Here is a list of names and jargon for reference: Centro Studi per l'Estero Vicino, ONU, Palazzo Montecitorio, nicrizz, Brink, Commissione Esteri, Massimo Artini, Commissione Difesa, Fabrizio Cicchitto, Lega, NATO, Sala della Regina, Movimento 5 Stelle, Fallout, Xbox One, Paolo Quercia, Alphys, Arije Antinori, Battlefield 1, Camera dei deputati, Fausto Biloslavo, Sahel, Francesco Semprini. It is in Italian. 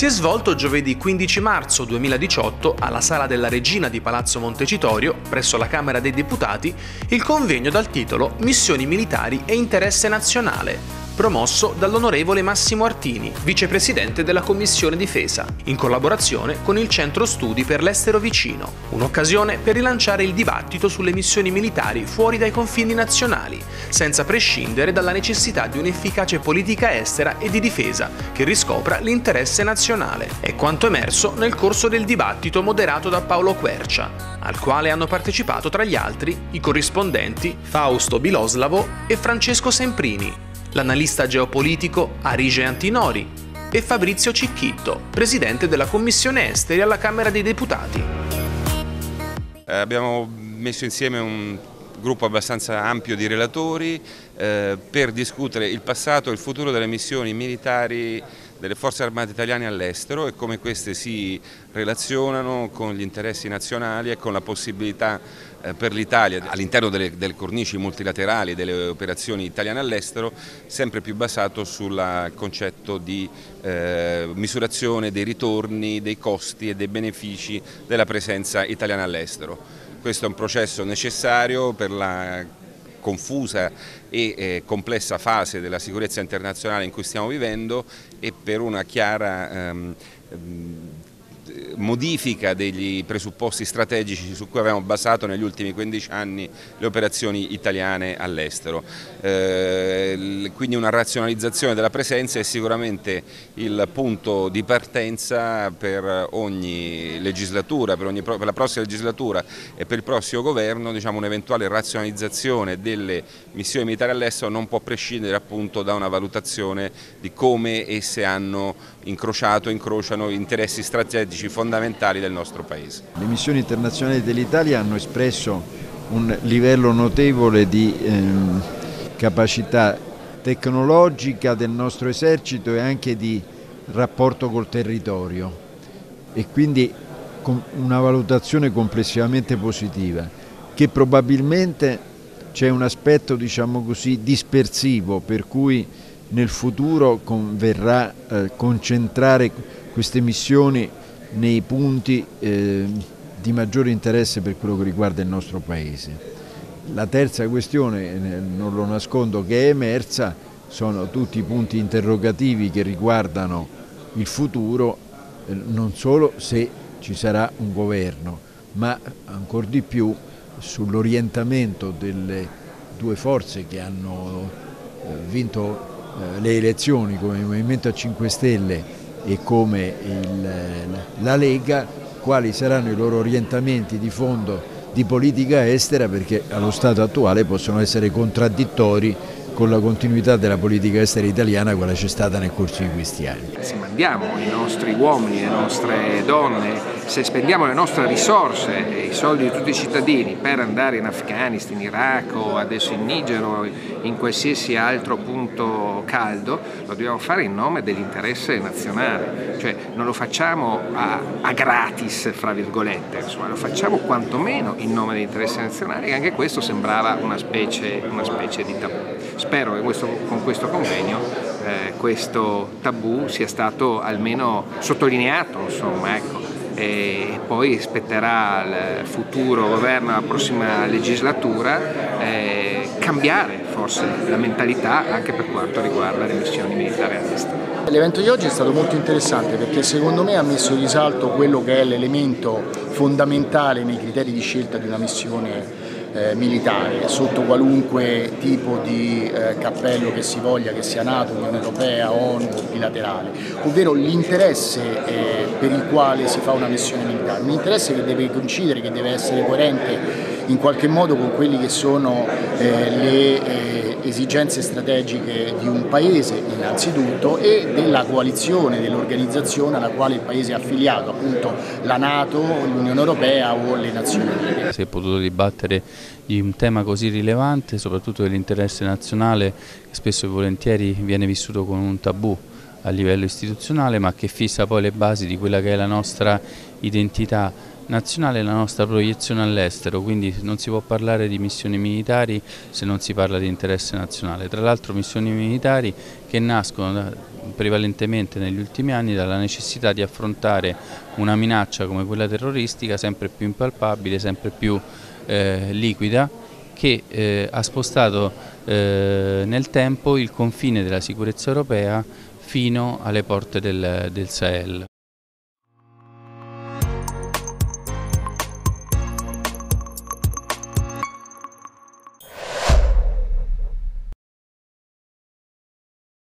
si è svolto giovedì 15 marzo 2018 alla Sala della Regina di Palazzo Montecitorio, presso la Camera dei Deputati, il convegno dal titolo Missioni militari e interesse nazionale, promosso dall'onorevole Massimo Artini, vicepresidente della Commissione Difesa, in collaborazione con il Centro Studi per l'Estero Vicino, un'occasione per rilanciare il dibattito sulle missioni militari fuori dai confini nazionali, senza prescindere dalla necessità di un'efficace politica estera e di difesa che riscopra l'interesse nazionale. È quanto emerso nel corso del dibattito moderato da Paolo Quercia, al quale hanno partecipato tra gli altri i corrispondenti Fausto Biloslavo e Francesco Semprini, l'analista geopolitico Arije Antinori e Fabrizio Cicchitto, presidente della Commissione Esteri alla Camera dei Deputati. Abbiamo messo insieme un gruppo abbastanza ampio di relatori per discutere il passato e il futuro delle missioni militari delle forze armate italiane all'estero e come queste si relazionano con gli interessi nazionali e con la possibilità per l'Italia, all'interno delle cornici multilaterali delle operazioni italiane all'estero, sempre più basato sul concetto di misurazione dei ritorni, dei costi e dei benefici della presenza italiana all'estero. Questo è un processo necessario per la confusa e complessa fase della sicurezza internazionale in cui stiamo vivendo e per una chiara modifica degli presupposti strategici su cui abbiamo basato negli ultimi 15 anni le operazioni italiane all'estero. Quindi una razionalizzazione della presenza è sicuramente il punto di partenza per ogni legislatura, per la prossima legislatura e per il prossimo governo. Diciamo, un'eventuale razionalizzazione delle missioni militari all'estero non può prescindere appunto da una valutazione di come esse hanno incrociato e incrociano interessi strategici fondamentali del nostro Paese. Le missioni internazionali dell'Italia hanno espresso un livello notevole di capacità tecnologica del nostro esercito e anche di rapporto col territorio e quindi con una valutazione complessivamente positiva, che probabilmente c'è un aspetto, diciamo così, dispersivo, per cui nel futuro converrà concentrare queste missioni nei punti di maggiore interesse per quello che riguarda il nostro Paese. La terza questione, non lo nascondo, che è emersa, sono tutti i punti interrogativi che riguardano il futuro, non solo se ci sarà un governo, ma ancor di più sull'orientamento delle due forze che hanno vinto le elezioni, come il Movimento 5 Stelle e come la Lega, quali saranno i loro orientamenti di fondo di politica estera, perché allo stato attuale possono essere contraddittori con la continuità della politica estera italiana, quella c'è stata nel corso di questi anni. Se mandiamo i nostri uomini, le nostre donne, se spendiamo le nostre risorse e i soldi di tutti i cittadini per andare in Afghanistan, in Iraq o adesso in Niger o in qualsiasi altro punto caldo, lo dobbiamo fare in nome dell'interesse nazionale, cioè non lo facciamo a gratis, fra virgolette, insomma, lo facciamo quantomeno in nome dell'interesse nazionale, e anche questo sembrava una specie di tabù. Spero che con questo convegno questo tabù sia stato almeno sottolineato, insomma, ecco. E poi spetterà al futuro governo, alla prossima legislatura, cambiare forse la mentalità anche per quanto riguarda le missioni militari all'estero. L'evento di oggi è stato molto interessante perché secondo me ha messo in risalto quello che è l'elemento fondamentale nei criteri di scelta di una missione militare, sotto qualunque tipo di cappello che si voglia, che sia NATO, Unione Europea, ONU o bilaterale, ovvero l'interesse per il quale si fa una missione militare, un interesse che deve coincidere, che deve essere coerente in qualche modo con quelli che sono le esigenze strategiche di un Paese innanzitutto e della coalizione, dell'organizzazione alla quale il Paese è affiliato, appunto la NATO, l'Unione Europea o le Nazioni Unite. Si è potuto dibattere di un tema così rilevante, soprattutto dell'interesse nazionale, che spesso e volentieri viene vissuto con un tabù a livello istituzionale, ma che fissa poi le basi di quella che è la nostra identità nazionale e la nostra proiezione all'estero, quindi non si può parlare di missioni militari se non si parla di interesse nazionale. Tra l'altro missioni militari che nascono prevalentemente negli ultimi anni dalla necessità di affrontare una minaccia come quella terroristica sempre più impalpabile, sempre più liquida, che ha spostato nel tempo il confine della sicurezza europea fino alle porte del Sahel.